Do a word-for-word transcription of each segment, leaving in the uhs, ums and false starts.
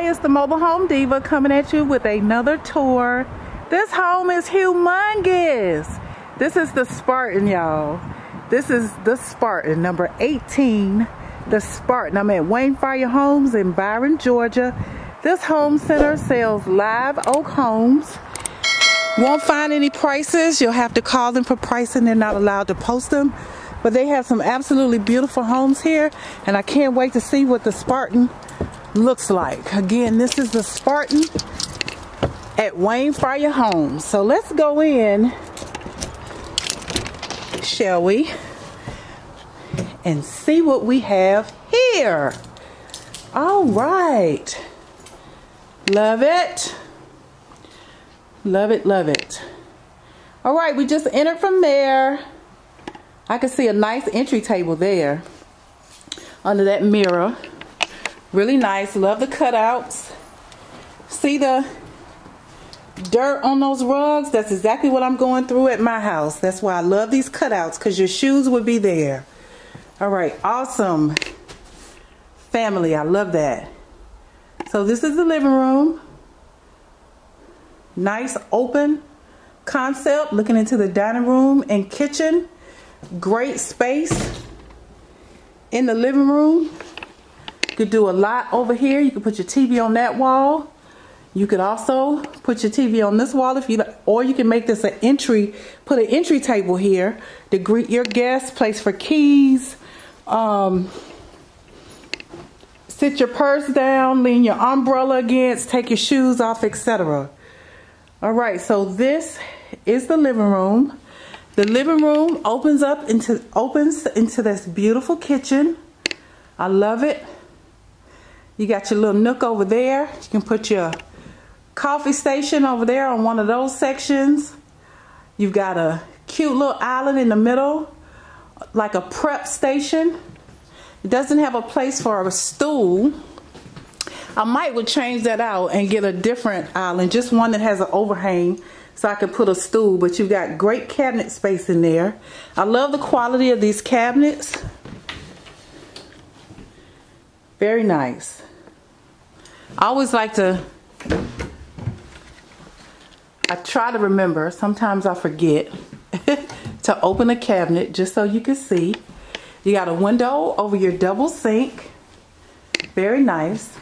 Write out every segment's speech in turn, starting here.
Hi, it's the Mobile Home Diva coming at you with another tour. This home is humongous. This is the Spartan, y'all. This is the Spartan, number eighteen, the Spartan. I'm at Wayne Frier Homes in Byron, Georgia. This home center sells Live Oak Homes. Won't find any prices. You'll have to call them for pricing. They're not allowed to post them. But they have some absolutely beautiful homes here, and I can't wait to see what the Spartan looks like. Again, this is the Spartan at Wayne Frier Homes. So let's go in, shall we, and see what we have here. All right. Love it. Love it, love it. All right, we just entered from there. I can see a nice entry table there under that mirror. Really nice. Love the cutouts. See the dirt on those rugs? That's exactly what I'm going through at my house. That's why I love these cutouts, because your shoes would be there. All right. Awesome. Family. I love that. So this is the living room. Nice open concept. Looking into the dining room and kitchen. Great space in the living room. You could do a lot over here. You could put your T V on that wall. You could also put your T V on this wall if you like, or you can make this an entry, put an entry table here to greet your guests, place for keys, um, sit your purse down, lean your umbrella against, take your shoes off, et cetera. All right, so this is the living room. The living room opens up into opens into this beautiful kitchen. I love it. You got your little nook over there. You can put your coffee station over there on one of those sections. You've got a cute little island in the middle, like a prep station. It doesn't have a place for a stool. I might would change that out and get a different island, just one that has an overhang, so I could put a stool. But you've got great cabinet space in there. I love the quality of these cabinets. Very nice. I always like to, I try to remember, sometimes I forget, to open a cabinet just so you can see. You got a window over your double sink. Very nice.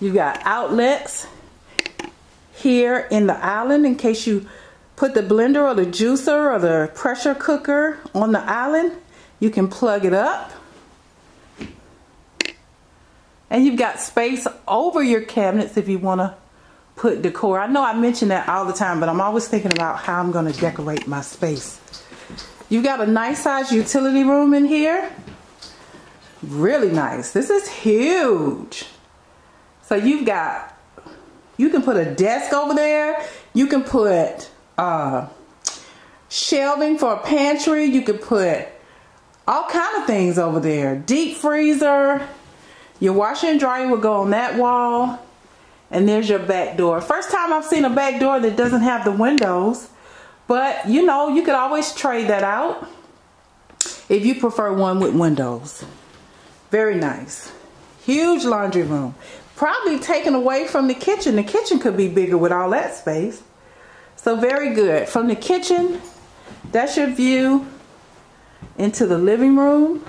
You got outlets here in the island in case you put the blender or the juicer or the pressure cooker on the island. You can plug it up, and you've got space over your cabinets if you want to put decor. I know I mention that all the time, but I'm always thinking about how I'm going to decorate my space. You've got a nice size utility room in here. Really nice. This is huge. So you've got, you can put a desk over there. You can put uh, shelving for a pantry. You can put all kind of things over there. Deep freezer. Your washer and dryer will go on that wall. And there's your back door. First time I've seen a back door that doesn't have the windows. But, you know, you could always trade that out if you prefer one with windows. Very nice. Huge laundry room. Probably taken away from the kitchen. The kitchen could be bigger with all that space. So very good. From the kitchen, that's your view into the living room.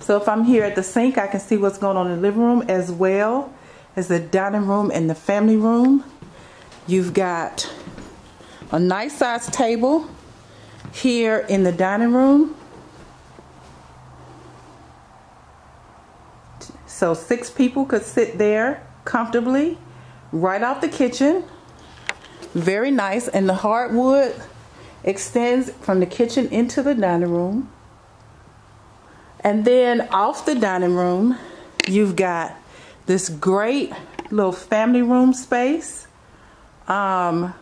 So if I'm here at the sink, I can see what's going on in the living room as well as the dining room and the family room. You've got a nice size table here in the dining room. So six people could sit there comfortably right off the kitchen. Very nice. And the hardwood extends from the kitchen into the dining room. And then off the dining room, you've got this great little family room space um,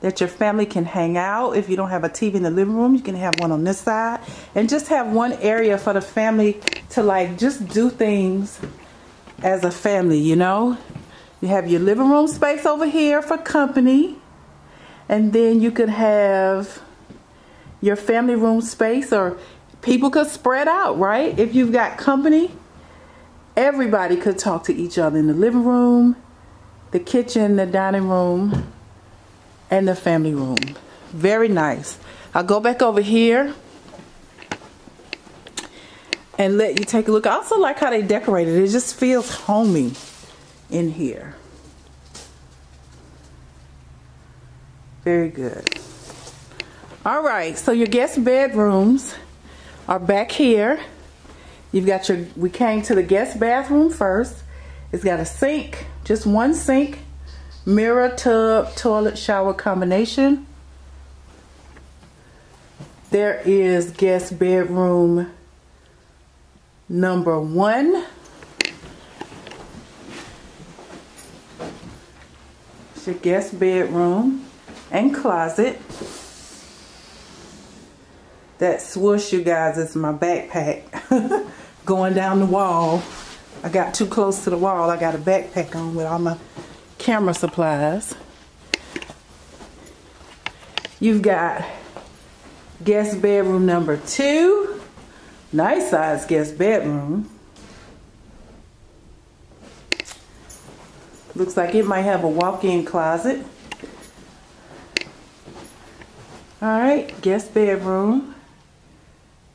that your family can hang out. If you don't have a T V in the living room, you can have one on this side. And just have one area for the family to like just do things as a family, you know. You have your living room space over here for company, and then you could have your family room space, or people could spread out, right? If you've got company, everybody could talk to each other in the living room, the kitchen, the dining room, and the family room. Very nice. I'll go back over here and let you take a look. I also like how they decorated it. It just feels homey in here. Very good. All right, so your guest bedrooms are back here. You've got your, we came to the guest bathroom first. It's got a sink, just one sink, mirror, tub, toilet, shower combination. There is guest bedroom number one. It's your guest bedroom and closet. That swoosh, you guys, is my backpack going down the wall. I got too close to the wall. I got a backpack on with all my camera supplies. You've got guest bedroom number two. Nice size guest bedroom. Looks like it might have a walk-in closet. All right, guest bedroom.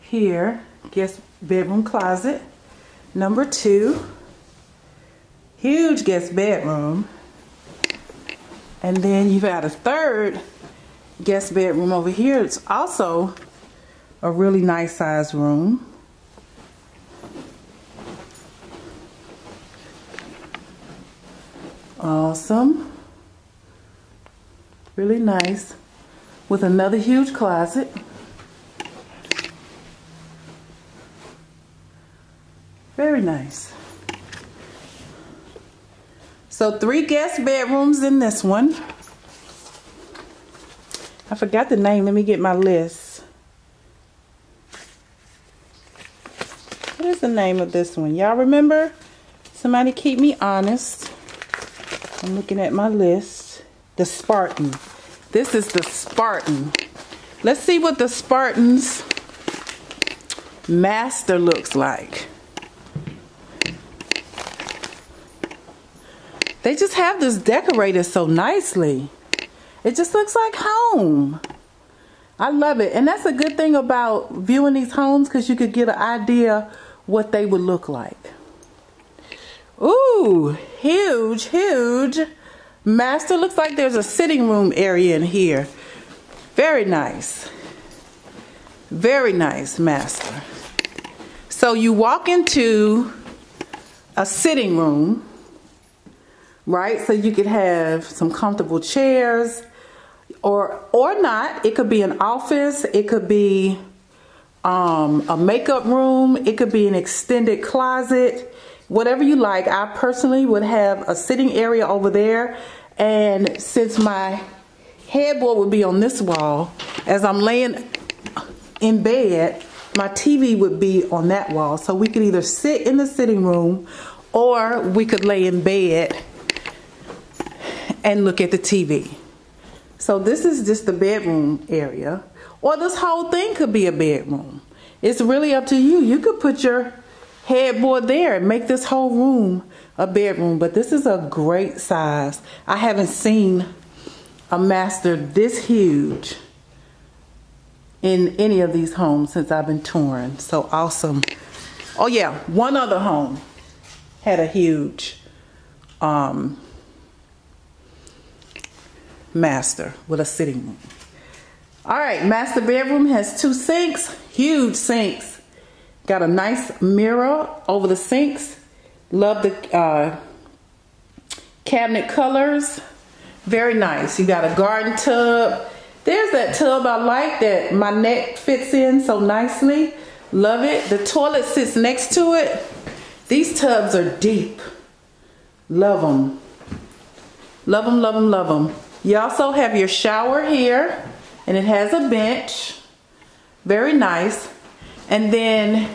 Here, guest bedroom closet number two, huge guest bedroom, and then you've got a third guest bedroom over here. It's also a really nice size room. Awesome, really nice, with another huge closet. Very nice. So three guest bedrooms in this one. I forgot the name. Let me get my list. What is the name of this one? Y'all remember? Somebody keep me honest. I'm looking at my list. The Spartan. This is the Spartan. Let's see what the Spartan's master looks like. They just have this decorated so nicely. It just looks like home. I love it. And that's a good thing about viewing these homes, because you could get an idea what they would look like. Ooh, huge, huge master. Looks like there's a sitting room area in here. Very nice. Very nice master. So you walk into a sitting room. Right, so you could have some comfortable chairs, or or not. It could be an office. It could be um, a makeup room. It could be an extended closet. Whatever you like. I personally would have a sitting area over there. And since my headboard would be on this wall, as I'm laying in bed, my T V would be on that wall. So we could either sit in the sitting room, or we could lay in bed and look at the T V. So this is just the bedroom area, or this whole thing could be a bedroom. It's really up to you. You could put your headboard there and make this whole room a bedroom, but this is a great size. I haven't seen a master this huge in any of these homes since I've been touring. So awesome. Oh yeah, one other home had a huge um master with a sitting room. All right, master bedroom has two sinks, huge sinks. Got a nice mirror over the sinks. Love the uh, cabinet colors. Very nice. You got a garden tub. There's that tub I like that my neck fits in so nicely. Love it. The toilet sits next to it. These tubs are deep. Love them. Love them, love them, love them. You also have your shower here, and it has a bench. Very nice. And then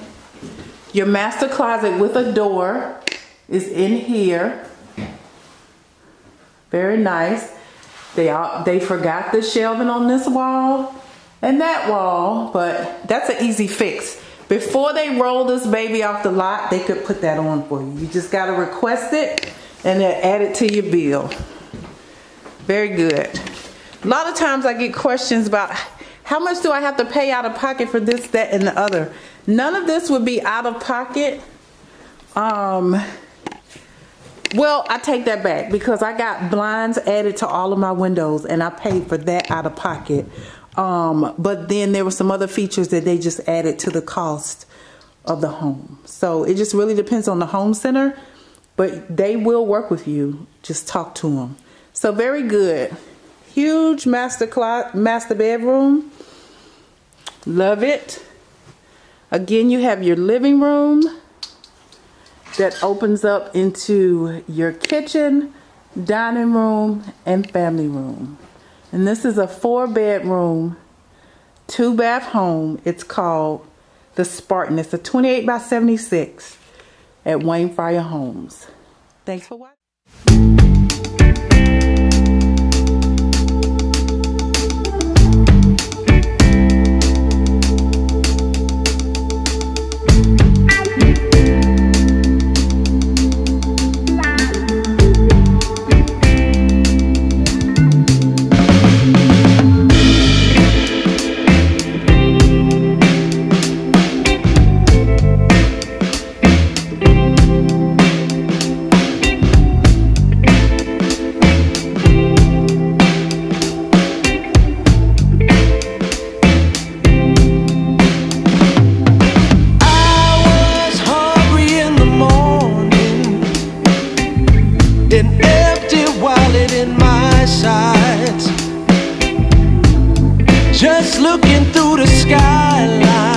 your master closet with a door is in here. Very nice. They, all, they forgot the shelving on this wall and that wall, but that's an easy fix. Before they roll this baby off the lot, they could put that on for you. You just gotta request it and they'll add it to your bill. Very good. A lot of times I get questions about how much do I have to pay out of pocket for this, that, and the other. None of this would be out of pocket. Um, well, I take that back because I got blinds added to all of my windows and I paid for that out of pocket. Um, but then there were some other features that they just added to the cost of the home. So it just really depends on the home center, but they will work with you. Just talk to them. So very good. Huge master closet, master bedroom. Love it. Again, you have your living room that opens up into your kitchen, dining room, and family room. And this is a four bedroom, two bath home. It's called the Spartan. It's a twenty-eight by seventy-six at Wayne Frier Homes. Thanks for watching. Just looking through the skyline.